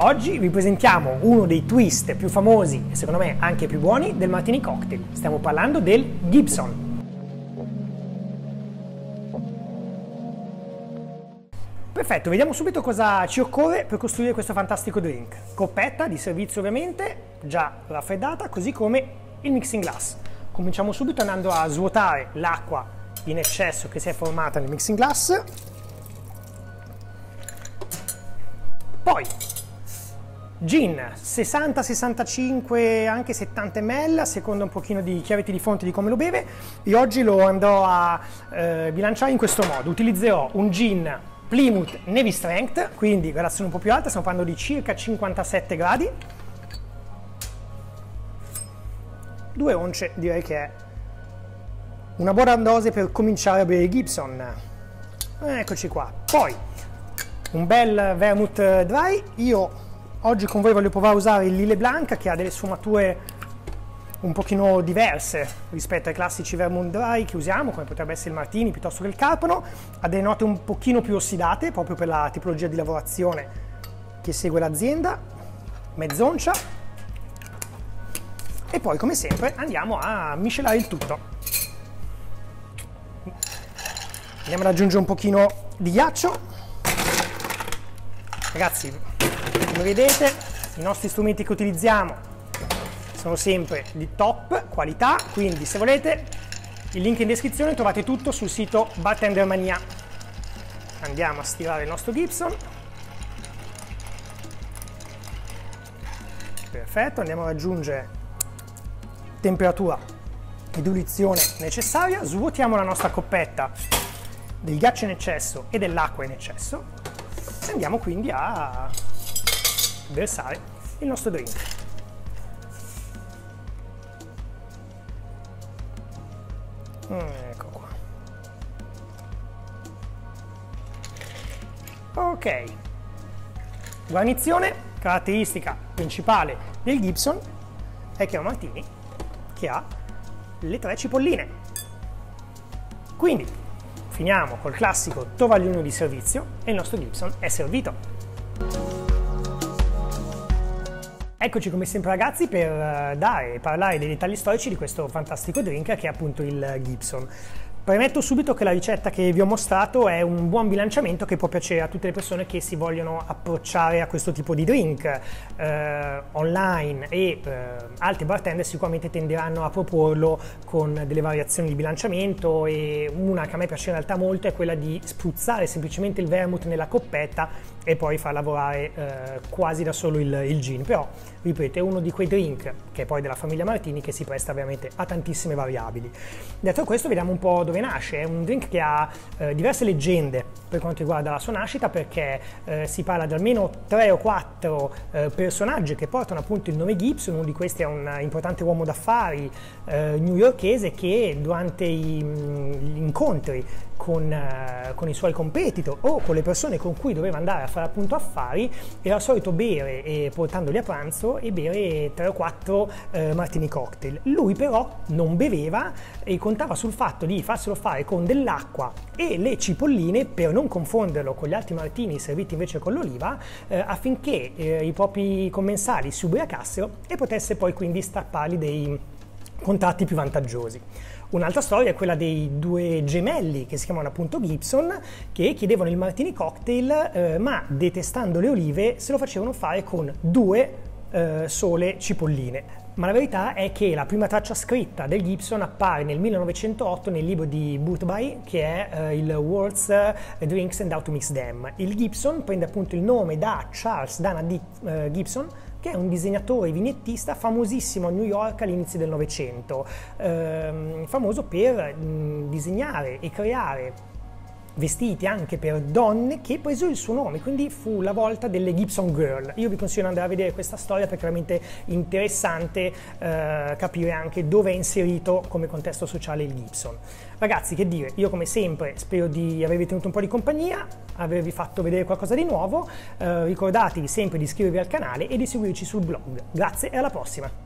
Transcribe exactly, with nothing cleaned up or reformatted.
Oggi vi presentiamo uno dei twist più famosi e secondo me anche più buoni del Martini Cocktail. Stiamo parlando del Gibson. Perfetto, vediamo subito cosa ci occorre per costruire questo fantastico drink. Coppetta di servizio ovviamente, già raffreddata, così come il mixing glass. Cominciamo subito andando a svuotare l'acqua in eccesso che si è formata nel mixing glass. Poi gin sessanta sessantacinque anche settanta millilitri a seconda un pochino di chiarezza di fonte di come lo beve. Io oggi lo andrò a eh, bilanciare in questo modo: utilizzerò un gin Plymouth Navy Strength, quindi gradazione un po' più alta, stiamo parlando di circa cinquantasette gradi, due once, direi che è una buona dose per cominciare a bere Gibson. Eccoci qua. Poi un bel vermouth dry. Io oggi con voi voglio provare a usare il Lillet Blanc, che ha delle sfumature un pochino diverse rispetto ai classici vermouth dry che usiamo, come potrebbe essere il Martini piuttosto che il Carpano. Ha delle note un pochino più ossidate proprio per la tipologia di lavorazione che segue l'azienda. Mezz'oncia. E poi, come sempre, andiamo a miscelare il tutto. Andiamo ad aggiungere un pochino di ghiaccio. Ragazzi, come vedete, i nostri strumenti che utilizziamo sono sempre di top qualità, quindi se volete il link in descrizione, trovate tutto sul sito BartenderMania. Andiamo a stirare il nostro Gibson. Perfetto, andiamo a raggiungere temperatura e diluizione necessaria. Svuotiamo la nostra coppetta del ghiaccio in eccesso e dell'acqua in eccesso e andiamo quindi a versare il nostro drink. Ecco qua. Ok, guarnizione. Caratteristica principale del Gibson è che è un martini che ha le tre cipolline, quindi finiamo col classico tovagliino di servizio e il nostro Gibson è servito. Eccoci come sempre ragazzi per dare e parlare dei dettagli storici di questo fantastico drink che è appunto il Gibson. Premetto subito che la ricetta che vi ho mostrato è un buon bilanciamento che può piacere a tutte le persone che si vogliono approcciare a questo tipo di drink. Eh, online e eh, altri bartender sicuramente tenderanno a proporlo con delle variazioni di bilanciamento, e una che a me piace in realtà molto è quella di spruzzare semplicemente il vermouth nella coppetta e poi far lavorare eh, quasi da solo il, il gin. Però, ripeto, è uno di quei drink che è poi della famiglia Martini che si presta veramente a tantissime variabili. Detto questo, vediamo un po' dove nasce. È un drink che ha eh, diverse leggende per quanto riguarda la sua nascita, perché eh, si parla di almeno tre o quattro eh, personaggi che portano appunto il nome Gibson. Uno di questi è un importante uomo d'affari eh, newyorkese che durante i, gli incontri con, eh, con i suoi competitor o con le persone con cui doveva andare a fare appunto affari era solito bere, e portandoli a pranzo, e bere tre o quattro eh, martini cocktail. Lui però non beveva e contava sul fatto di farsi fare con dell'acqua e le cipolline, per non confonderlo con gli altri martini serviti invece con l'oliva, eh, affinché eh, i propri commensali si ubriacassero e potesse poi quindi strapparli dei contratti più vantaggiosi. Un'altra storia è quella dei due gemelli che si chiamano appunto Gibson, che chiedevano il martini cocktail eh, ma detestando le olive se lo facevano fare con due eh, sole cipolline. Ma la verità è che la prima traccia scritta del Gibson appare nel millenovecentootto nel libro di Boothby, che è eh, il World's uh, Drinks and How to Mix Them. Il Gibson prende appunto il nome da Charles Dana di, uh, Gibson, che è un disegnatore vignettista famosissimo a New York all'inizio del Novecento, ehm, famoso per mh, disegnare e creare vestiti anche per donne, che presero il suo nome, quindi fu la volta delle Gibson Girl. Io vi consiglio di andare a vedere questa storia perché è veramente interessante eh, capire anche dove è inserito come contesto sociale il Gibson. Ragazzi, che dire, io come sempre spero di avervi tenuto un po' di compagnia, avervi fatto vedere qualcosa di nuovo. Eh, ricordatevi sempre di iscrivervi al canale e di seguirci sul blog. Grazie e alla prossima!